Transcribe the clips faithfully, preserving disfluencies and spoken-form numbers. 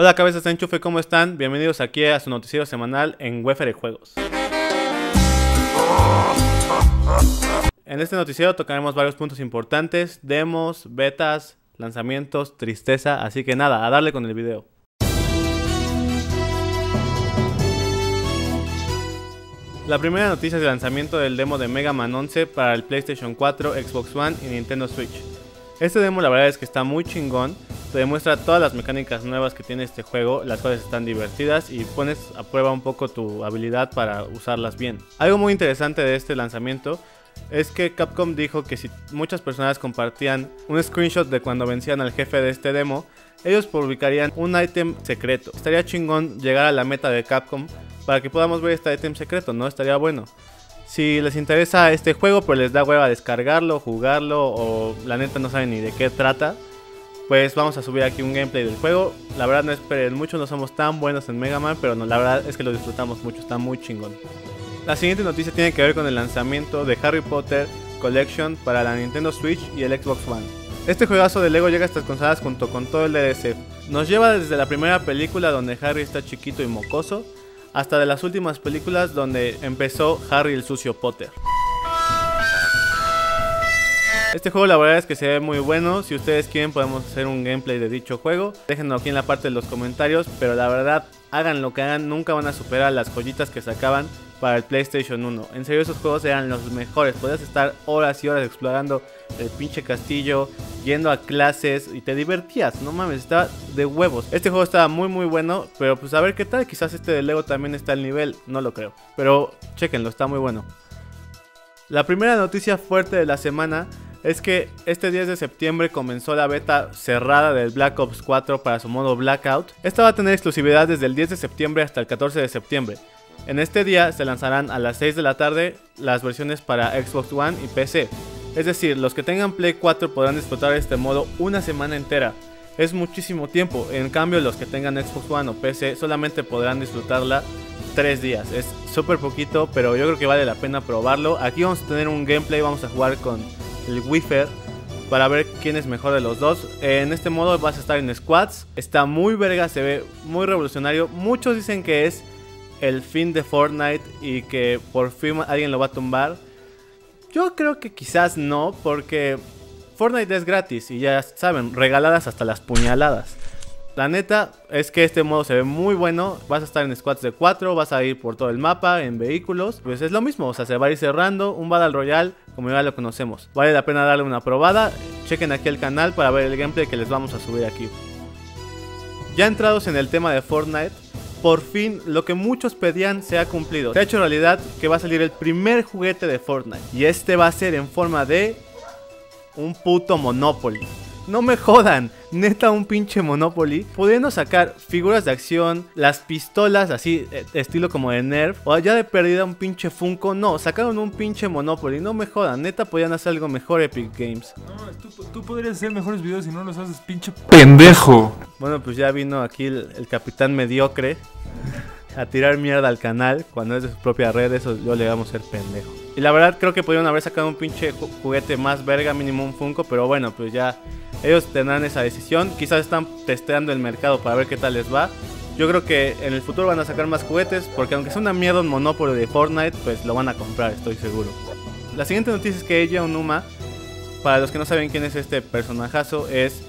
Hola cabezas de enchufe, ¿cómo están? Bienvenidos aquí a su noticiero semanal en Wefere Juegos. En este noticiero tocaremos varios puntos importantes, demos, betas, lanzamientos, tristeza, así que nada, a darle con el video. La primera noticia es el lanzamiento del demo de Mega Man once para el PlayStation cuatro, Xbox One y Nintendo Switch. Este demo la verdad es que está muy chingón. Te demuestra todas las mecánicas nuevas que tiene este juego, las cuales están divertidas y pones a prueba un poco tu habilidad para usarlas bien. Algo muy interesante de este lanzamiento es que Capcom dijo que si muchas personas compartían un screenshot de cuando vencían al jefe de este demo, ellos publicarían un ítem secreto. Estaría chingón llegar a la meta de Capcom para que podamos ver este ítem secreto, ¿no? Estaría bueno. Si les interesa este juego pero les da hueva descargarlo, jugarlo o la neta no saben ni de qué trata, pues vamos a subir aquí un gameplay del juego. La verdad no esperen mucho, no somos tan buenos en Mega Man, pero no, la verdad es que lo disfrutamos mucho, está muy chingón. La siguiente noticia tiene que ver con el lanzamiento de Harry Potter Collection para la Nintendo Switch y el Xbox One. Este juegazo de Lego llega a estas consolas junto con todo el D L C. Nos lleva desde la primera película donde Harry está chiquito y mocoso, hasta de las últimas películas donde empezó Harry el sucio Potter. Este juego la verdad es que se ve muy bueno. Si ustedes quieren podemos hacer un gameplay de dicho juego. Déjenlo aquí en la parte de los comentarios, pero la verdad, hagan lo que hagan, nunca van a superar las joyitas que sacaban para el PlayStation uno. En serio, esos juegos eran los mejores. Podías estar horas y horas explorando el pinche castillo, yendo a clases y te divertías. No mames, estaba de huevos. Este juego estaba muy muy bueno, pero pues a ver qué tal. Quizás este de Lego también está al nivel, no lo creo, pero chequenlo, está muy bueno. La primera noticia fuerte de la semana es que este diez de septiembre comenzó la beta cerrada del Black Ops cuatro para su modo Blackout. Esta va a tener exclusividad desde el diez de septiembre hasta el catorce de septiembre. En este día se lanzarán a las seis de la tarde las versiones para Xbox One y P C. Es decir, los que tengan Play cuatro podrán disfrutar de este modo una semana entera. Es muchísimo tiempo, en cambio los que tengan Xbox One o P C solamente podrán disfrutarla tres días. Es súper poquito, pero yo creo que vale la pena probarlo. Aquí vamos a tener un gameplay, vamos a jugar con el Wefere para ver quién es mejor de los dos. En este modo vas a estar en squads. Está muy verga, se ve muy revolucionario. Muchos dicen que es el fin de Fortnite y que por fin alguien lo va a tumbar. Yo creo que quizás no, porque Fortnite es gratis y ya saben, regaladas hasta las puñaladas. La neta es que este modo se ve muy bueno. Vas a estar en squads de cuatro, vas a ir por todo el mapa, en vehículos. Pues es lo mismo, o sea, se va a ir cerrando un Battle Royale como ya lo conocemos. Vale la pena darle una probada. Chequen aquí el canal para ver el gameplay que les vamos a subir aquí. Ya entrados en el tema de Fortnite, por fin lo que muchos pedían se ha cumplido. Se ha hecho realidad que va a salir el primer juguete de Fortnite. Y este va a ser en forma de un puto Monopoly. No me jodan, neta un pinche Monopoly. Pudiendo sacar figuras de acción, las pistolas así, estilo como de Nerf, o ya de perdida un pinche Funko. No, sacaron un pinche Monopoly, no me jodan, neta podían hacer algo mejor Epic Games. No, tú, tú podrías hacer mejores videos si no los haces, pinche pendejo. Bueno, pues ya vino aquí el, el capitán mediocre a tirar mierda al canal cuando es de su propia red. Eso yo le vamos a ser pendejo. Y la verdad creo que pudieron haber sacado un pinche juguete más verga, mínimo un Funko, pero bueno, pues ya ellos tendrán esa decisión. Quizás están testeando el mercado para ver qué tal les va. Yo creo que en el futuro van a sacar más juguetes, porque aunque sea una mierda un Monopoly de Fortnite, pues lo van a comprar, estoy seguro. La siguiente noticia es que Eiji Aonuma, para los que no saben quién es este personajazo, es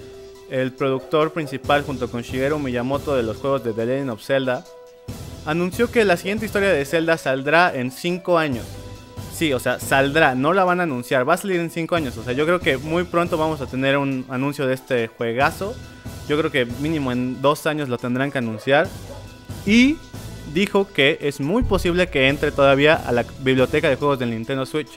el productor principal junto con Shigeru Miyamoto de los juegos de The Legend of Zelda. Anunció que la siguiente historia de Zelda saldrá en cinco años. Sí, o sea, saldrá, no la van a anunciar, va a salir en cinco años. O sea, yo creo que muy pronto vamos a tener un anuncio de este juegazo. Yo creo que mínimo en dos años lo tendrán que anunciar. Y dijo que es muy posible que entre todavía a la biblioteca de juegos del Nintendo Switch.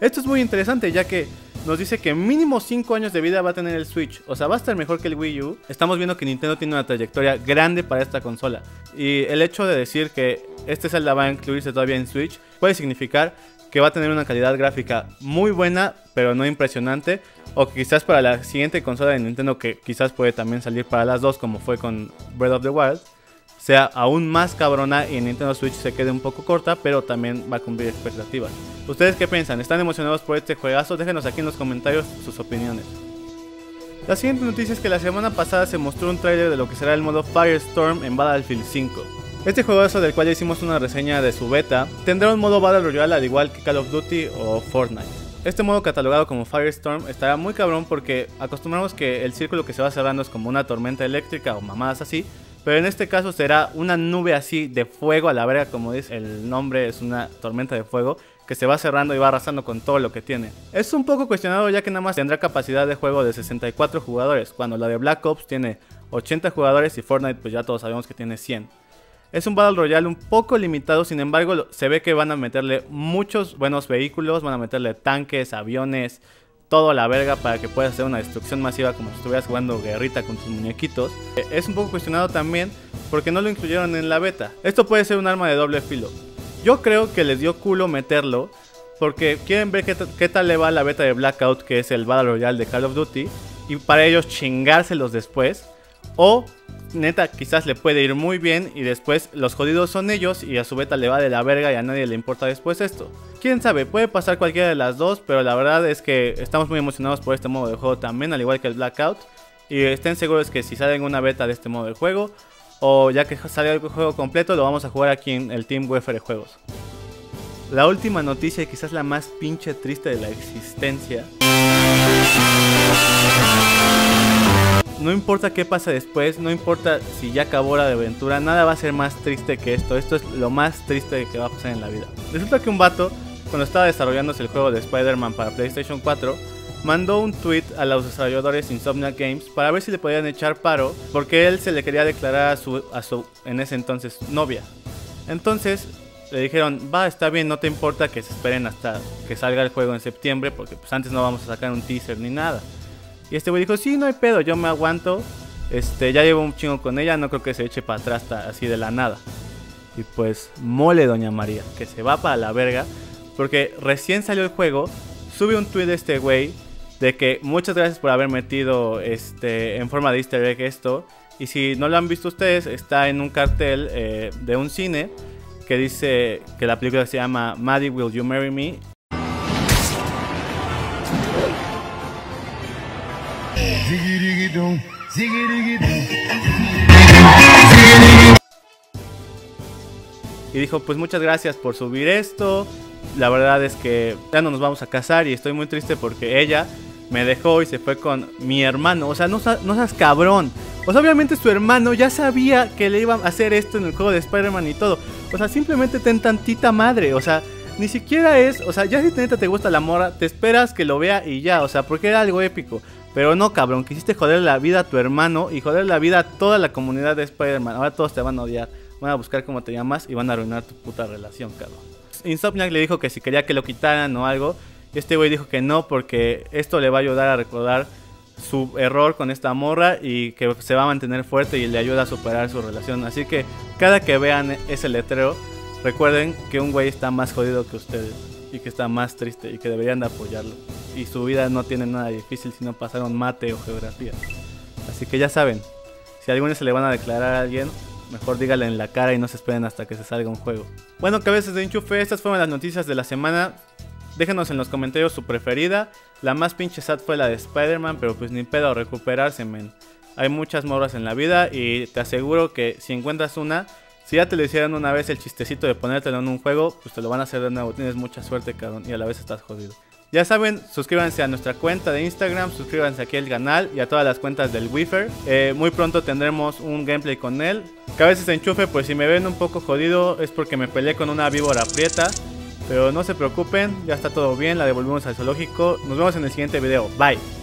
Esto es muy interesante, ya que nos dice que mínimo cinco años de vida va a tener el Switch. O sea, va a estar mejor que el Wii U. Estamos viendo que Nintendo tiene una trayectoria grande para esta consola. Y el hecho de decir que este Zelda va a incluirse todavía en Switch puede significar que va a tener una calidad gráfica muy buena, pero no impresionante. O quizás para la siguiente consola de Nintendo, que quizás puede también salir para las dos, como fue con Breath of the Wild, sea aún más cabrona y Nintendo Switch se quede un poco corta, pero también va a cumplir expectativas. ¿Ustedes qué piensan? ¿Están emocionados por este juegazo? Déjenos aquí en los comentarios sus opiniones. La siguiente noticia es que la semana pasada se mostró un tráiler de lo que será el modo Firestorm en Battlefield cinco. Este juegazo, del cual ya hicimos una reseña de su beta, tendrá un modo Battle Royale al igual que Call of Duty o Fortnite. Este modo, catalogado como Firestorm, estará muy cabrón porque acostumbramos que el círculo que se va cerrando es como una tormenta eléctrica o mamadas así, pero en este caso será una nube así de fuego a la verga, como dice el nombre, es una tormenta de fuego que se va cerrando y va arrasando con todo lo que tiene. Es un poco cuestionado, ya que nada más tendrá capacidad de juego de sesenta y cuatro jugadores, cuando la de Black Ops tiene ochenta jugadores y Fortnite pues ya todos sabemos que tiene cien. Es un Battle Royale un poco limitado, sin embargo se ve que van a meterle muchos buenos vehículos, van a meterle tanques, aviones, todo a la verga para que puedas hacer una destrucción masiva como si estuvieras jugando guerrita con tus muñequitos. Es un poco cuestionado también porque no lo incluyeron en la beta. Esto puede ser un arma de doble filo. Yo creo que les dio culo meterlo porque quieren ver qué, qué tal le va la beta de Blackout, que es el Battle Royale de Call of Duty, y para ellos chingárselos después. O neta, quizás le puede ir muy bien y después los jodidos son ellos y a su beta le va de la verga y a nadie le importa después esto. Quién sabe, puede pasar cualquiera de las dos, pero la verdad es que estamos muy emocionados por este modo de juego también, al igual que el Blackout. Y estén seguros que si sale una beta de este modo de juego, o ya que sale el juego completo, lo vamos a jugar aquí en el Team Wéfere Juegos. La última noticia y quizás la más pinche triste de la existencia. No importa qué pasa después, no importa si ya acabó la aventura, nada va a ser más triste que esto. Esto es lo más triste que va a pasar en la vida. Resulta que un vato, cuando estaba desarrollándose el juego de Spider-Man para PlayStation cuatro, mandó un tweet a los desarrolladores Insomniac Games para ver si le podían echar paro, porque él se le quería declarar a su, a su en ese entonces, novia. Entonces le dijeron, va, está bien, no te importa que se esperen hasta que salga el juego en septiembre, porque pues antes no vamos a sacar un teaser ni nada. Y este güey dijo, sí, no hay pedo, yo me aguanto, este, ya llevo un chingo con ella, no creo que se eche para atrás así de la nada. Y pues, mole doña María, que se va para la verga, porque recién salió el juego, sube un tweet de este güey, de que muchas gracias por haber metido este, en forma de easter egg esto, y si no lo han visto ustedes, está en un cartel eh, de un cine, que dice que la película se llama Maddie, Will You Marry Me? Y dijo, pues muchas gracias por subir esto, la verdad es que ya no nos vamos a casar y estoy muy triste porque ella me dejó y se fue con mi hermano. O sea, no, no seas cabrón. O sea, obviamente su hermano ya sabía que le iba a hacer esto en el juego de Spider-Man y todo. O sea, simplemente ten tantita madre. O sea, ni siquiera es, o sea, ya si neta te gusta la morra, te esperas que lo vea y ya. O sea, porque era algo épico. Pero no, cabrón, quisiste joder la vida a tu hermano y joder la vida a toda la comunidad de Spider-Man. Ahora todos te van a odiar, van a buscar cómo te llamas y van a arruinar tu puta relación, cabrón. Insomniac le dijo que si quería que lo quitaran o algo. Y este güey dijo que no, porque esto le va a ayudar a recordar su error con esta morra y que se va a mantener fuerte y le ayuda a superar su relación. Así que cada que vean ese letrero, recuerden que un güey está más jodido que ustedes y que está más triste y que deberían de apoyarlo. Y su vida no tiene nada difícil si no pasaron mate o geografía. Así que ya saben, si a algunos se le van a declarar a alguien, mejor dígale en la cara y no se esperen hasta que se salga un juego. Bueno, cabezas de enchufe, estas fueron las noticias de la semana. Déjenos en los comentarios su preferida. La más pinche sad fue la de Spider-Man, pero pues ni pedo, recuperarse, men. Hay muchas morras en la vida y te aseguro que si encuentras una, si ya te lo hicieron una vez el chistecito de ponértelo en un juego, pues te lo van a hacer de nuevo. Tienes mucha suerte, cabrón, y a la vez estás jodido. Ya saben, suscríbanse a nuestra cuenta de Instagram, suscríbanse aquí al canal y a todas las cuentas del Wefere. Eh, muy pronto tendremos un gameplay con él. Cabezas de enchufe, pues si me ven un poco jodido es porque me peleé con una víbora prieta. Pero no se preocupen, ya está todo bien, la devolvemos al zoológico. Nos vemos en el siguiente video, bye.